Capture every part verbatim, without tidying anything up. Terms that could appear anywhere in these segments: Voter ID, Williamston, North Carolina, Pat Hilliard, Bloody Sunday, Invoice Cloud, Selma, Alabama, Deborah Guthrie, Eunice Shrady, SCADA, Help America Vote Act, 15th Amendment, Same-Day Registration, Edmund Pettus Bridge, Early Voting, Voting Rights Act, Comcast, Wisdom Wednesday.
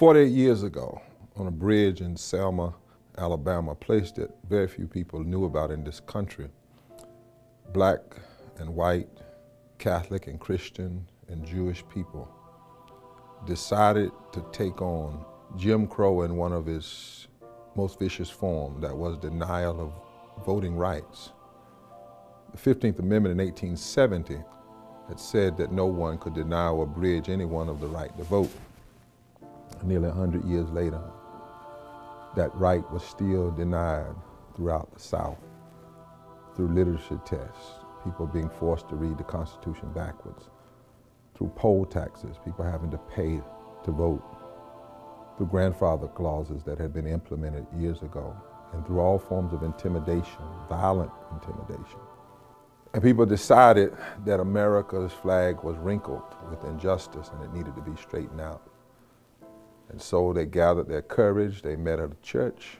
forty-eight years ago, on a bridge in Selma, Alabama, a place that very few people knew about in this country, black and white, Catholic and Christian and Jewish people decided to take on Jim Crow in one of its most vicious forms, that was denial of voting rights. The fifteenth Amendment in eighteen seventy had said that no one could deny or abridge anyone of the right to vote. Nearly one hundred years later, that right was still denied throughout the South through literature tests, people being forced to read the Constitution backwards, through poll taxes, people having to pay to vote, through grandfather clauses that had been implemented years ago, and through all forms of intimidation, violent intimidation. And people decided that America's flag was wrinkled with injustice and it needed to be straightened out. And so they gathered their courage, they met at a church,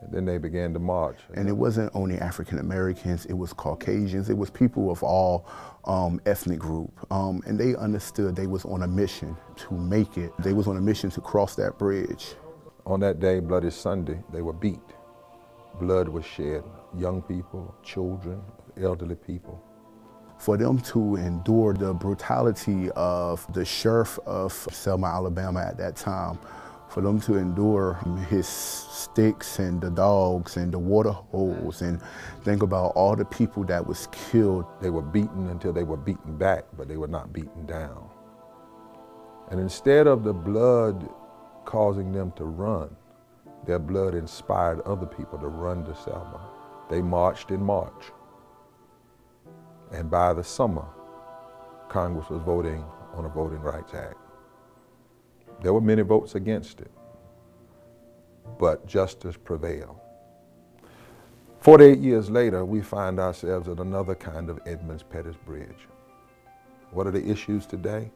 and then they began to march. And it wasn't only African Americans, it was Caucasians, it was people of all um, ethnic group. Um, and they understood they was on a mission to make it. They was on a mission to cross that bridge. On that day, Bloody Sunday, they were beat. Blood was shed, young people, children, elderly people. For them to endure the brutality of the sheriff of Selma, Alabama at that time, for them to endure his sticks and the dogs and the water holes, and think about all the people that was killed. They were beaten until they were beaten back, but they were not beaten down. And instead of the blood causing them to run, their blood inspired other people to run to Selma. They marched in March. And by the summer, Congress was voting on a Voting Rights Act. There were many votes against it, but justice prevailed. forty-eight years later, we find ourselves at another kind of Edmund Pettus Bridge. What are the issues today?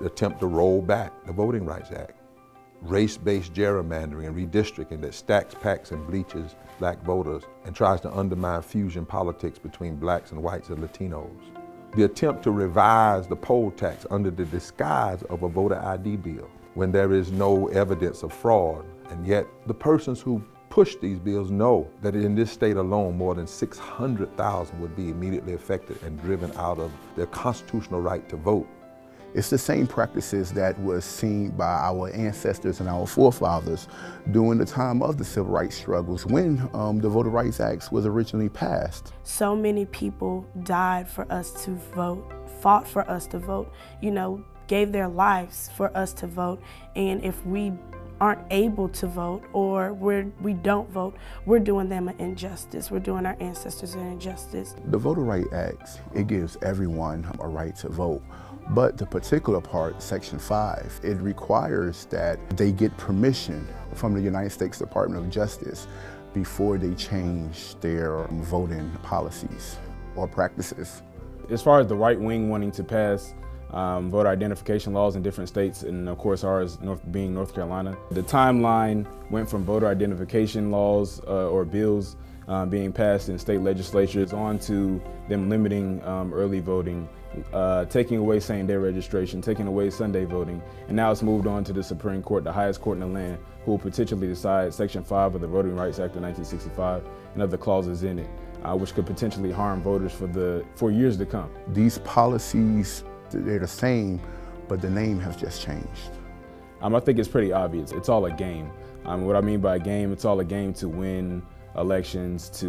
The attempt to roll back the Voting Rights Act, race-based gerrymandering and redistricting that stacks, packs, and bleaches black voters and tries to undermine fusion politics between blacks and whites and Latinos. The attempt to revise the poll tax under the disguise of a voter I D bill when there is no evidence of fraud, and yet the persons who push these bills know that in this state alone more than six hundred thousand would be immediately affected and driven out of their constitutional right to vote. It's the same practices that was seen by our ancestors and our forefathers during the time of the civil rights struggles when um, the Voting Rights Act was originally passed. So many people died for us to vote, fought for us to vote, you know, gave their lives for us to vote. And if we aren't able to vote or we're, we don't vote, we're doing them an injustice. We're doing our ancestors an injustice. The Voting Rights Act, it gives everyone a right to vote. But the particular part, Section five, it requires that they get permission from the United States Department of Justice before they change their voting policies or practices. As far as the right wing wanting to pass um, voter identification laws in different states, and of course ours North, being North Carolina, the timeline went from voter identification laws uh, or bills Uh, being passed in state legislatures on to them limiting um, early voting, uh, taking away same-day registration, taking away Sunday voting, and now it's moved on to the Supreme Court, the highest court in the land, who will potentially decide Section five of the Voting Rights Act of nineteen sixty-five and other clauses in it, uh, which could potentially harm voters for, the, for years to come. These policies, they're the same, but the name has just changed. Um, I think it's pretty obvious. It's all a game. Um, what I mean by a game, it's all a game to win elections, to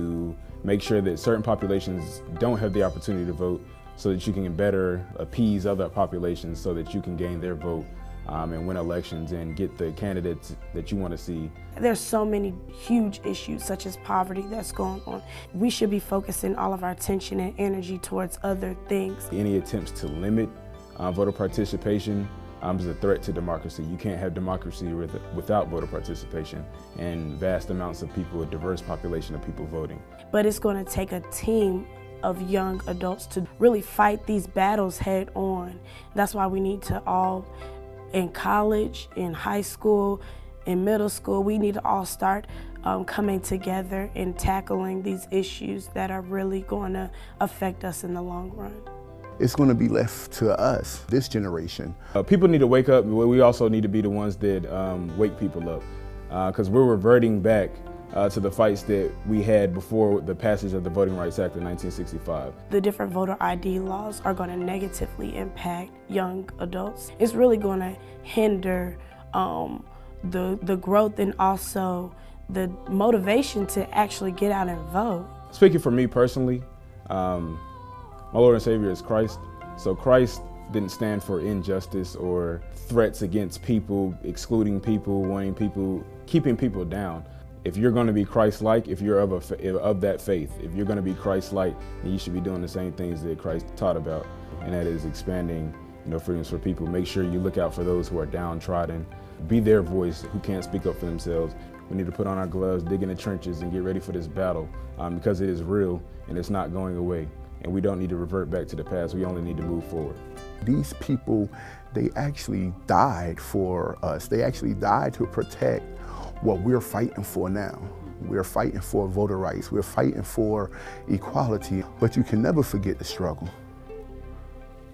make sure that certain populations don't have the opportunity to vote so that you can better appease other populations so that you can gain their vote um, and win elections and get the candidates that you want to see. There's so many huge issues such as poverty that's going on. We should be focusing all of our attention and energy towards other things. Any attempts to limit uh, voter participation Um, is a threat to democracy. You can't have democracy with, without voter participation and vast amounts of people, a diverse population of people voting. But it's going to take a team of young adults to really fight these battles head on. That's why we need to all, in college, in high school, in middle school, we need to all start um, coming together and tackling these issues that are really going to affect us in the long run. it's going to be left to us, this generation. Uh, people need to wake up. We also need to be the ones that um, wake people up, because uh, we're reverting back uh, to the fights that we had before the passage of the Voting Rights Act in nineteen sixty-five. The different voter I D laws are going to negatively impact young adults. It's really going to hinder um, the, the growth and also the motivation to actually get out and vote. Speaking for me personally, um, my Lord and Savior is Christ. So Christ didn't stand for injustice or threats against people, excluding people, wanting people, keeping people down. If you're going to be Christ-like, if you're of, a, of that faith, if you're going to be Christ-like, then you should be doing the same things that Christ taught about, and that is expanding, you know, freedoms for people. Make sure you look out for those who are downtrodden. Be their voice, who can't speak up for themselves. We need to put on our gloves, dig in the trenches, and get ready for this battle, um, because it is real and it's not going away. And we don't need to revert back to the past. We only need to move forward. These people, they actually died for us. They actually died to protect what we're fighting for now. We're fighting for voter rights. We're fighting for equality. But you can never forget the struggle.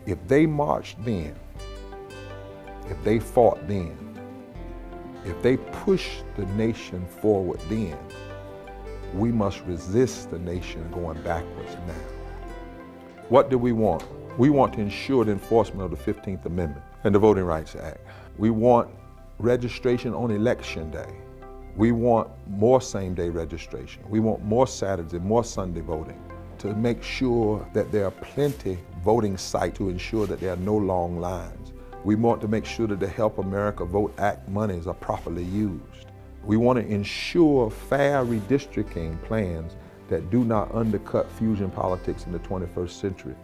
If they marched then, if they fought then, if they push the nation forward then, we must resist the nation going backwards now. What do we want? We want to ensure the enforcement of the fifteenth Amendment and the Voting Rights Act. We want registration on election day. We want more same-day registration. We want more Saturday, more Sunday voting, to make sure that there are plenty voting sites to ensure that there are no long lines. We want to make sure that the Help America Vote Act monies are properly used. We want to ensure fair redistricting plans that do not undercut fusion politics in the twenty-first century.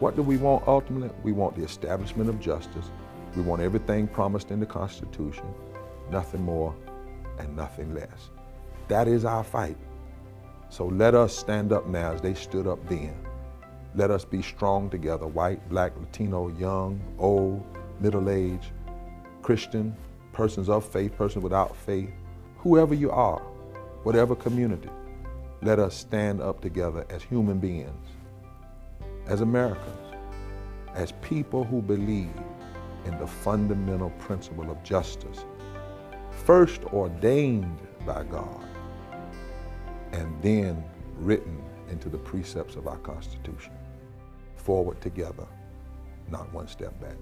What do we want ultimately? We want the establishment of justice. We want everything promised in the Constitution, nothing more and nothing less. That is our fight. So let us stand up now as they stood up then. Let us be strong together, white, black, Latino, young, old, middle-aged, Christian, persons of faith, persons without faith, whoever you are, whatever community, let us stand up together as human beings, as Americans, as people who believe in the fundamental principle of justice, first ordained by God, and then written into the precepts of our Constitution. Forward together, not one step back.